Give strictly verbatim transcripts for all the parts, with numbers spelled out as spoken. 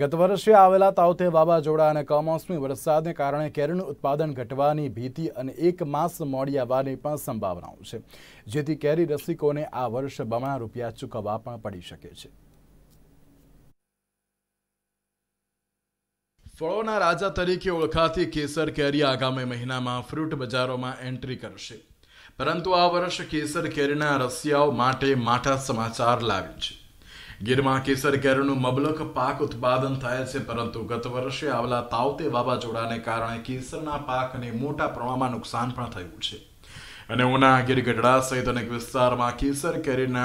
गत वर्षे आवेला ताउते वावाजोड़ा अने कमोसमी वरसादने कारणे केरीनुं उत्पादन घटवानी भीति अने एक मास मोडी आववानी पण संभावनाओ छे, जेथी केरी रसिकोने आ वर्ष बमणा रूपिया चूकववा पण पड़ी शके छे। फळोना राजा तरीके ओळखाती केसर केरी आगामी महीनामां फ्रूट बजारोमां एंट्री करशे, परंतु आ वर्ष केसर केरीना रसियाओ माटे माठा समाचार लाव्या छे। ગીરમાં કેસર કેરીનું મબલક પાક ઉત્પાદન થાય છે, પરંતુ ગત વર્ષે આવેલા તાઉતે વાવાઝોડાને કારણે કેસરના પાકને મોટા પ્રમાણમાં નુકસાન પણ થયું છે અને ઉના ગીર ગઢડા સહિત અનેક વિસ્તારમાં કેસર કેરીના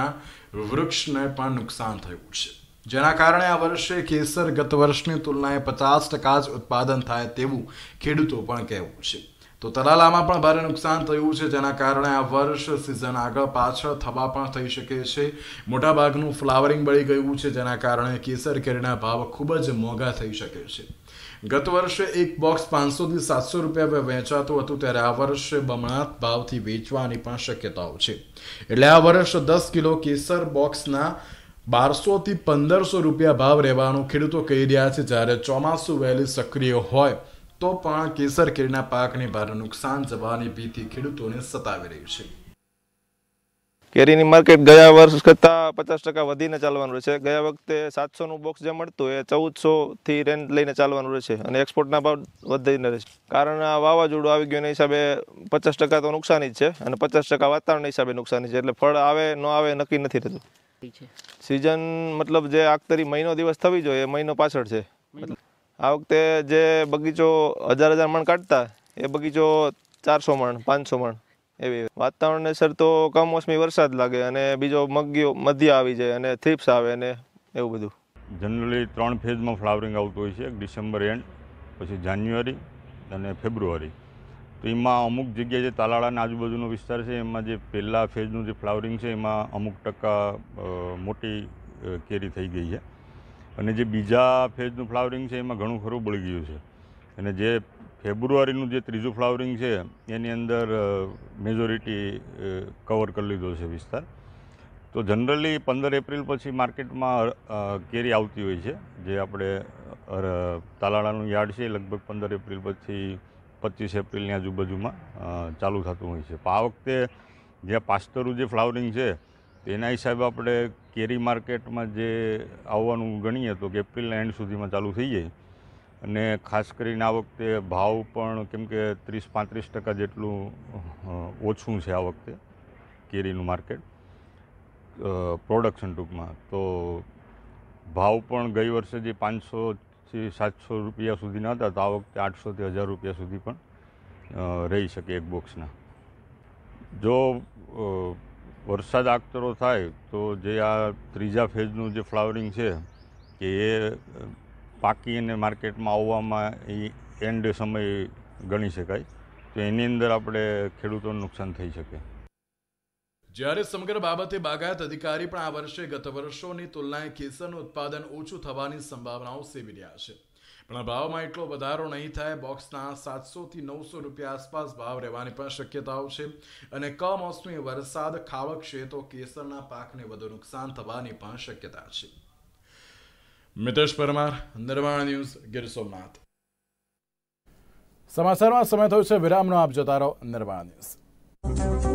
વૃક્ષને પણ નુકસાન થયું છે, જેના કારણે આ વર્ષે કેસર ગત વર્ષની તુલનાએ પચાસ ટકા જ ઉત્પાદન થાય તેવું ખેડૂતો પણ કહેવું છે। तो तलालामां पण भारे नुकसान थयुं छे, जेना कारणे आ वर्ष सीजन आगळ पाछळ थवा पण थई शके छे। मोटा भागनुं फ्लावरिंग बळी गयुं छे, जेना कारणे केसर केरीना भाव खूब ज मोघा थई शके छे। गत वर्षे एक बॉक्स पांचसौ थी सात सौ रुपया वेचातुं हतुं, त्यारे आ वर्षे बमणा भावथी वेचवानी पण शक्यताओ छे। एटले आ वर्ष दस किलो केसर बॉक्सना बारसो थी पंदर सौ रुपया भाव रहेवानुं खेडूतो कही रह्या छे। ज्यारे चोमासु वहेली सक्रिय होय तो पण केसर केरीना पाकने भारे नुकसान जवानी भीति खेडूतोने सतावी रही छे। केरीनी मार्केट गया वर्ष करता पचास टका वधीने चालवानुं रहे छे। गया वखते सात सौ नुं बॉक्स जे मळतुं ए चौद सौ थी रेंज लईने चालवानुं रहे छे अने एक्सपोर्टना भाव वधीने रहे छे। कारण आ वावाजोडुं आवी गयुं एना हिसाबे पचास टका तो नुकसान ज छे अने पचास टका वातावरणना हिसाबे नुकसान ज छे, एटले फळ आवे न आवे नक्की नथी थतुं। सीजन मतलब जे आखतरी महीनो दिवस थवी जोईए महीनो पाछळ छे। आ वखते जे बगीचो हजार हजार मण काटता ए बगीचो चार सौ मण पांच सौ मण एवी वातावरण ने सर तो कमोसमी वरसाद लागे अने बीजो मग्यो मध्य आवी जाए अने थ्रिप्स आवे अने एवुं बधुं। जनरली त्रण फेज में फ्लावरिंग आवतुं होय छे, एक डिसेम्बर एंड पछी जान्युआरी अने फेब्रुआरी। तो एमां अमुक जग्याए जे तालाळाना आजूबाजूनो विस्तार छे एमां जे पहेला फेजनुं जे फ्लावरिंग छे एमां अमुक टका मोटी केरी थई गई छे अने जे बीजा फेजनुं फ्लावरिंग है एमां घणुं खरुं बळी गयुं छे अने जे फेब्रुआरीनुं जे त्रीजुं फ्लावरिंग है एनी अंदर मेजोरिटी कवर करी लीधो छे विस्तार। तो जनरली पंदर एप्रिल पछी मार्केट में केरी आवती होय छे, जे आपणे तालाळानुं यार्ड छे लगभग पंदर एप्रिल पछी पच्चीस एप्रिलनी आजूबाजूमां चालू थतुं होय छे। पण आ वखते जे पास्तरुं जे फ्लावरिंग है तेना हिसाबे आपणे केरी मार्केट में जे आववानुं गणीए तो एप्रिल एंड सुधीमां चालू थई जाय अने खास करीने आ वखते भाव पण केम के तीस पैंतीस टका जेटलुं ओछुं छे आ वखते केरीनुं मार्केट प्रोडक्शन टूंकमां। तो भाव पण गई वर्षे जे पांच सौ थी सात सौ रुपया सुधीना हता तो आ वखते आठ सौ थी हज़ार रुपया सुधी पण रही शके एक बॉक्सना। जो वरसाद आगतरो थाय तो जे आ त्रीजा फेजनुं जे फ्लावरिंग छे के ए पाकी अने मार्केटमां आववामां ए एंड समय गणी शकाय, तो एनी अंदर आपणे खेडूतोने नुकसान थई शके। જ્યારે સમગ્ર બાબતે બાગાયત અધિકારી પણ આ વર્ષે ગત વર્ષોની તુલનાએ કેસરનું उत्पादन ઓછું થવાની સંભાવનાઓ સેવી રહ્યા છે, પણ ભાવમાં એટલો વધારો નહીં થાય। બોક્સના સાતસો થી નવસો રૂપિયા આસપાસ ભાવ રહેવાની પણ શક્યતાઓ છે અને કમોસમી વરસાદ ખાવકશે તો કેસરના પાકને વધુ નુકસાન થવાની પણ શક્યતા છે। મિતેશ પરમાર, નિર્માણ ન્યૂઝ, ગીર સોમનાથ। સમાચારમાં સમય થયો છે વિરામનો, આપ જોતા રહો નિર્માણ ન્યૂઝ।